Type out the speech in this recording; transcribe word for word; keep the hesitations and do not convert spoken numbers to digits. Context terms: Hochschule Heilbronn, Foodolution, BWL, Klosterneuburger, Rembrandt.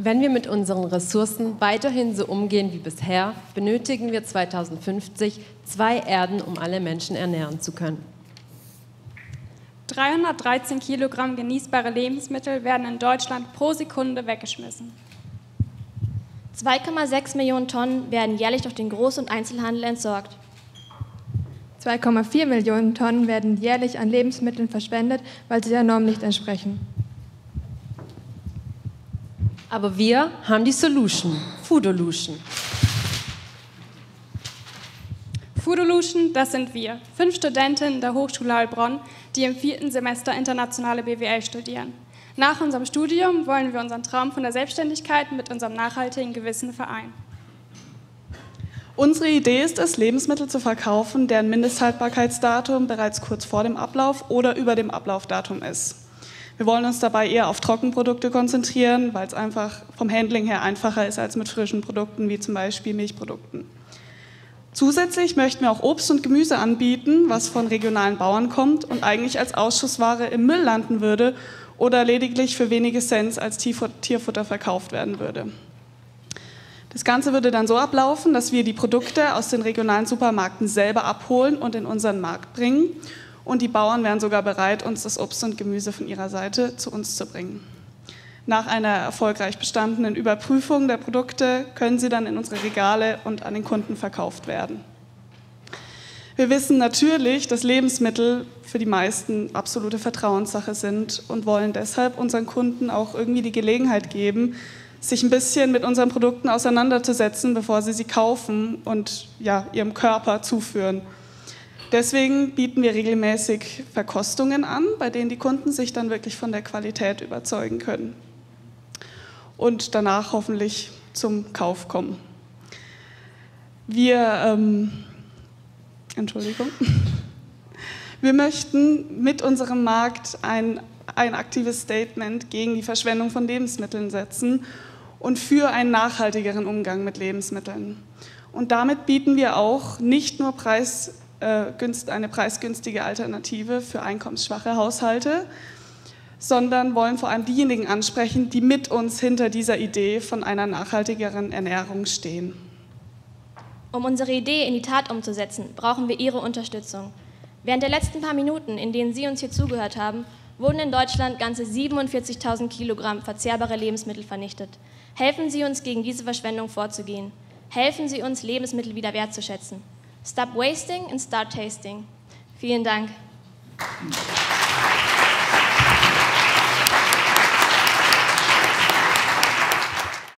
Wenn wir mit unseren Ressourcen weiterhin so umgehen wie bisher, benötigen wir zweitausendfünfzig zwei Erden, um alle Menschen ernähren zu können. dreihundertdreizehn Kilogramm genießbare Lebensmittel werden in Deutschland pro Sekunde weggeschmissen. zwei Komma sechs Millionen Tonnen werden jährlich durch den Groß- und Einzelhandel entsorgt. zwei Komma vier Millionen Tonnen werden jährlich an Lebensmitteln verschwendet, weil sie der Norm nicht entsprechen. Aber wir haben die Solution, Foodolution. Foodolution, das sind wir, fünf Studentinnen der Hochschule Heilbronn, die im vierten Semester internationale B W L studieren. Nach unserem Studium wollen wir unseren Traum von der Selbstständigkeit mit unserem nachhaltigen Gewissen vereinen. Unsere Idee ist es, Lebensmittel zu verkaufen, deren Mindesthaltbarkeitsdatum bereits kurz vor dem Ablauf oder über dem Ablaufdatum ist. Wir wollen uns dabei eher auf Trockenprodukte konzentrieren, weil es einfach vom Handling her einfacher ist als mit frischen Produkten, wie zum Beispiel Milchprodukten. Zusätzlich möchten wir auch Obst und Gemüse anbieten, was von regionalen Bauern kommt und eigentlich als Ausschussware im Müll landen würde oder lediglich für wenige Cent als Tierfutter verkauft werden würde. Das Ganze würde dann so ablaufen, dass wir die Produkte aus den regionalen Supermärkten selber abholen und in unseren Markt bringen. Und die Bauern wären sogar bereit, uns das Obst und Gemüse von ihrer Seite zu uns zu bringen. Nach einer erfolgreich bestandenen Überprüfung der Produkte können sie dann in unsere Regale und an den Kunden verkauft werden. Wir wissen natürlich, dass Lebensmittel für die meisten absolute Vertrauenssache sind und wollen deshalb unseren Kunden auch irgendwie die Gelegenheit geben, sich ein bisschen mit unseren Produkten auseinanderzusetzen, bevor sie sie kaufen und ja, ihrem Körper zuführen. Deswegen bieten wir regelmäßig Verkostungen an, bei denen die Kunden sich dann wirklich von der Qualität überzeugen können und danach hoffentlich zum Kauf kommen. Wir, ähm, Entschuldigung, wir möchten mit unserem Markt ein, ein aktives Statement gegen die Verschwendung von Lebensmitteln setzen und für einen nachhaltigeren Umgang mit Lebensmitteln. Und damit bieten wir auch nicht nur Preis eine preisgünstige Alternative für einkommensschwache Haushalte, sondern wollen vor allem diejenigen ansprechen, die mit uns hinter dieser Idee von einer nachhaltigeren Ernährung stehen. Um unsere Idee in die Tat umzusetzen, brauchen wir Ihre Unterstützung. Während der letzten paar Minuten, in denen Sie uns hier zugehört haben, wurden in Deutschland ganze siebenundvierzigtausend Kilogramm verzehrbare Lebensmittel vernichtet. Helfen Sie uns, gegen diese Verschwendung vorzugehen. Helfen Sie uns, Lebensmittel wieder wertzuschätzen. Stop wasting and start tasting. Vielen Dank.